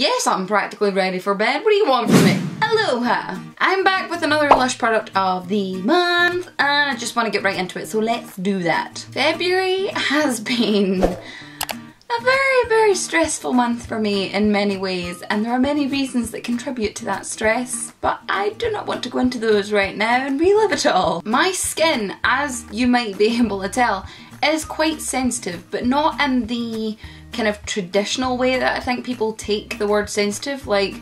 Yes, I'm practically ready for bed. What do you want from me? Aloha! I'm back with another Lush product of the month, and I just want to get right into it, so let's do that. February has been a very, very stressful month for me in many ways, and there are many reasons that contribute to that stress, but I do not want to go into those right now and relive it all. My skin, as you might be able to tell, is quite sensitive, but not in the kind of traditional way that I think people take the word sensitive. Like,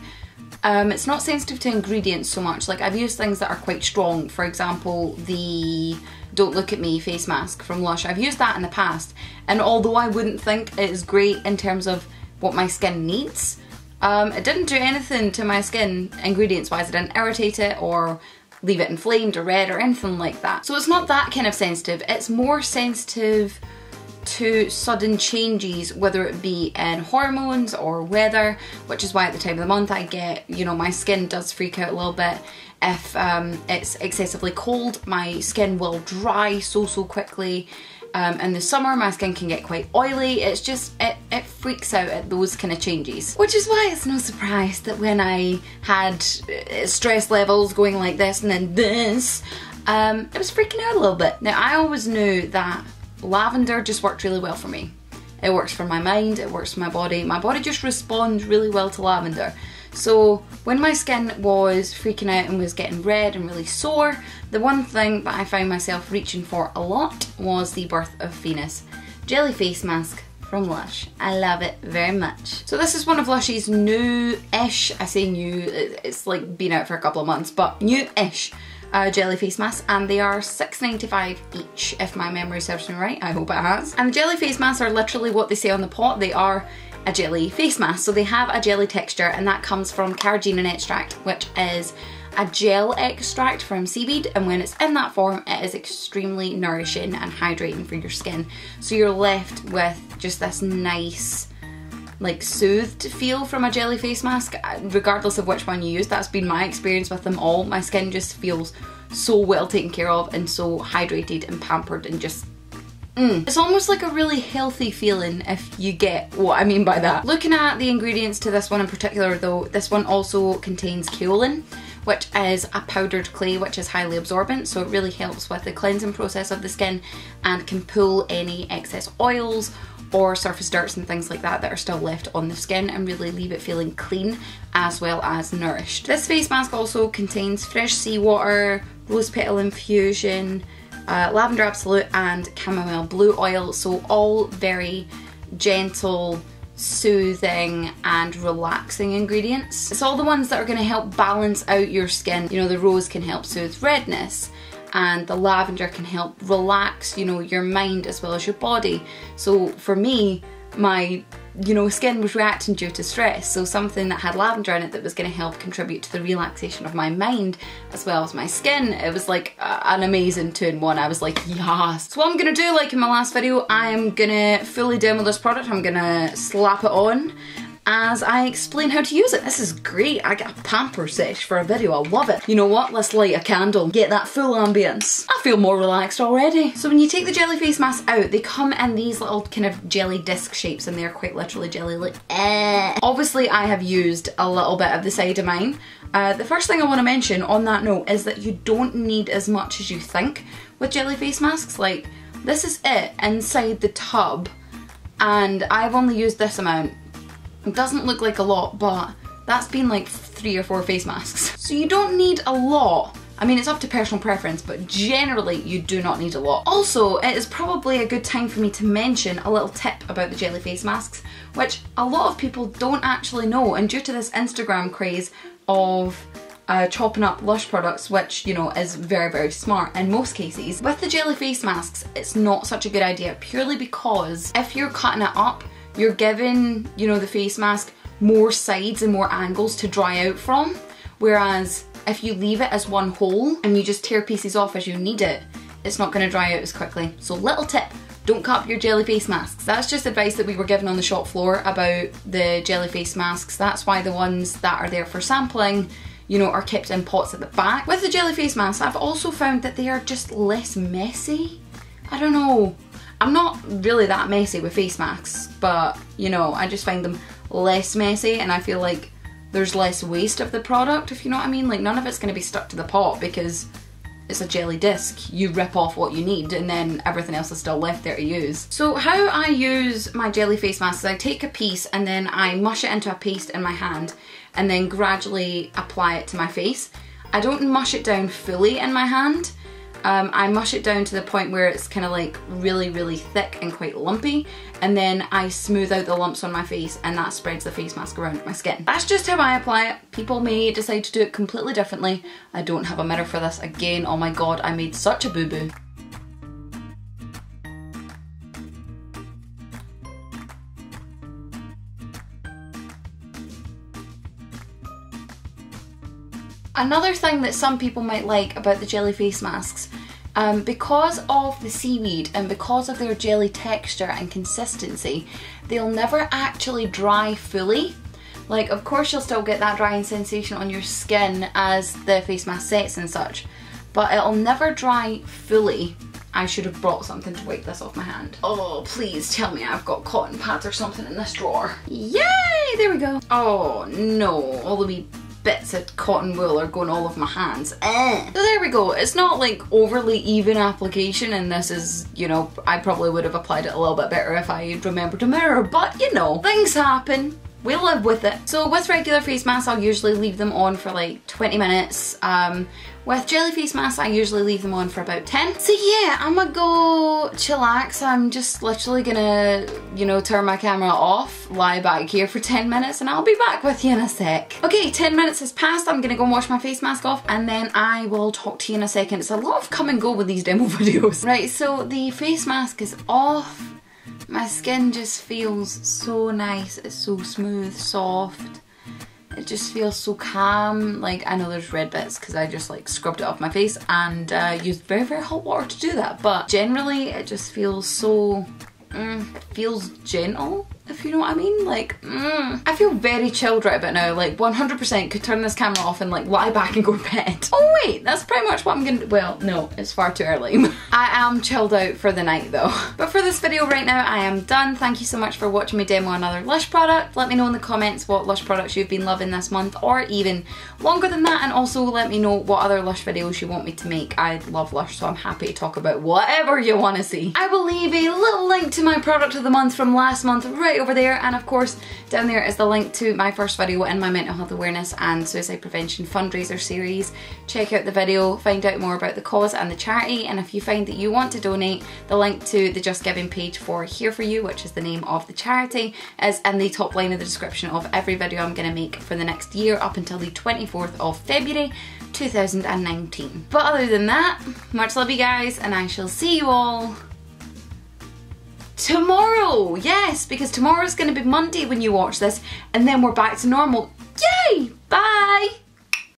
it's not sensitive to ingredients so much. Like, I've used things that are quite strong. For example, the Don't Look At Me face mask from Lush. I've used that in the past, and although I wouldn't think it is great in terms of what my skin needs, it didn't do anything to my skin ingredients-wise. It didn't irritate it or leave it inflamed or red or anything like that. So it's not that kind of sensitive. It's more sensitive to sudden changes, whether it be in hormones or weather, which is why at the time of the month I get, you know, my skin does freak out a little bit. If it's excessively cold, my skin will dry so quickly. In the summer, my skin can get quite oily. It's just, it freaks out at those kind of changes. Which is why it's no surprise that when I had stress levels going like this and then this, it was freaking out a little bit. Now, I always knew that lavender just worked really well for me. It works for my mind, it works for my body. My body just responds really well to lavender. So when my skin was freaking out and was getting red and really sore, the one thing that I found myself reaching for a lot was the Birth of Venus Jelly Face Mask from Lush. I love it very much. So this is one of Lush's new-ish, I say new, it's like been out for a couple of months, but new-ish jelly face masks, and they are $6.95 each, if my memory serves me right. I hope it has. And the jelly face masks are literally what they say on the pot. They are a jelly face mask, so they have a jelly texture, and that comes from carrageenan extract, which is a gel extract from seaweed, and when it's in that form it is extremely nourishing and hydrating for your skin. So you're left with just this nice, like, soothed feel from a jelly face mask, regardless of which one you use. That's been my experience with them all. My skin just feels so well taken care of and so hydrated and pampered and just It's almost like a really healthy feeling, if you get what I mean by that. Looking at the ingredients to this one in particular though, this one also contains kaolin, which is a powdered clay which is highly absorbent, so it really helps with the cleansing process of the skin and can pull any excess oils or surface dirts and things like that that are still left on the skin and really leave it feeling clean as well as nourished. This face mask also contains fresh seawater, rose petal infusion, lavender absolute and chamomile blue oil, so all very gentle, soothing and relaxing ingredients. It's all the ones that are going to help balance out your skin. You know, the rose can help soothe redness, and the lavender can help relax, you know, your mind as well as your body. So for me, my, you know, skin was reacting due to stress, so something that had lavender in it that was going to help contribute to the relaxation of my mind as well as my skin, it was like an amazing 2-in-1. I was like, yes. So what I'm going to do, like in my last video, I am going to fully demo this product. I'm going to slap it on as I explain how to use it. This is great. I got a pamper-ish for a video. I love it. You know what? Let's light a candle and get that full ambience. I feel more relaxed already. So when you take the jelly face mask out, they come in these little kind of jelly disc shapes, and they're quite literally jelly, like Obviously I have used a little bit of the side of mine. The first thing I want to mention on that note is that you don't need as much as you think with jelly face masks. Like, this is it inside the tub, and I've only used this amount. It doesn't look like a lot, but that's been like 3 or 4 face masks. So you don't need a lot. I mean, it's up to personal preference, but generally you do not need a lot. Also, it is probably a good time for me to mention a little tip about the jelly face masks, which a lot of people don't actually know, and due to this Instagram craze of chopping up Lush products, which, you know, is very, very smart in most cases, with the jelly face masks, it's not such a good idea, purely because if you're cutting it up, you're giving, you know, the face mask more sides and more angles to dry out from, whereas if you leave it as one whole and you just tear pieces off as you need it, it's not going to dry out as quickly. So little tip, don't cut up your jelly face masks. That's just advice that we were given on the shop floor about the jelly face masks. That's why the ones that are there for sampling, you know, are kept in pots at the back. With the jelly face masks, I've also found that they are just less messy. I don't know. I'm not really that messy with face masks, but, you know, I just find them less messy, and I feel like there's less waste of the product, if you know what I mean. Like, none of it's going to be stuck to the pot because it's a jelly disc. You rip off what you need and then everything else is still left there to use. So how I use my jelly face mask is I take a piece and then I mush it into a paste in my hand and then gradually apply it to my face. I don't mush it down fully in my hand. I mush it down to the point where it's kind of like really, really thick and quite lumpy, and then I smooth out the lumps on my face, and that spreads the face mask around my skin. That's just how I apply it. People may decide to do it completely differently. I don't have a mirror for this again. Oh my god, I made such a boo-boo. Another thing that some people might like about the jelly face masks, because of the seaweed and because of their jelly texture and consistency, they'll never actually dry fully. Like, of course you'll still get that drying sensation on your skin as the face mask sets and such, but it'll never dry fully. I should have brought something to wipe this off my hand. Oh, please tell me I've got cotton pads or something in this drawer. Yay! There we go. Oh no, all the wee bits of cotton wool are going all over my hands. So there we go. It's not like overly even application, and this is, you know, I probably would have applied it a little bit better if I remembered a mirror, but you know, things happen. We live with it. So with regular face masks, I'll usually leave them on for like 20 minutes. With jelly face masks, I usually leave them on for about 10. So yeah, I'm gonna go chillax. I'm just literally gonna, you know, turn my camera off, lie back here for 10 minutes, and I'll be back with you in a sec. Okay, 10 minutes has passed. I'm gonna go and wash my face mask off, and then I will talk to you in a second. It's a lot of come and go with these demo videos. Right, so the face mask is off. My skin just feels so nice. It's so smooth, soft. It just feels so calm. Like, I know there's red bits because I just like scrubbed it off my face and used very, very hot water to do that. But generally, it just feels so, it feels gentle, if you know what I mean. Like, I feel very chilled right about now. Like, 100% could turn this camera off and like lie back and go to bed. Oh wait, that's pretty much what I'm gonna do. Well, no, it's far too early. I am chilled out for the night though. But for this video right now, I am done. Thank you so much for watching me demo another Lush product. Let me know in the comments what Lush products you've been loving this month or even longer than that, and also let me know what other Lush videos you want me to make. I love Lush, so I'm happy to talk about whatever you want to see. I will leave a little link to my product of the month from last month right over there, and of course down there is the link to my first video in my mental health awareness and suicide prevention fundraiser series. Check out the video, find out more about the cause and the charity, and if you find that you want to donate, the link to the Just Giving page for Here For You, which is the name of the charity, is in the top line of the description of every video I'm going to make for the next year up until the 24th of February 2019. But other than that, much love you guys, and I shall see you all tomorrow! Yes, because tomorrow's gonna be Monday when you watch this, and then we're back to normal. Yay! Bye!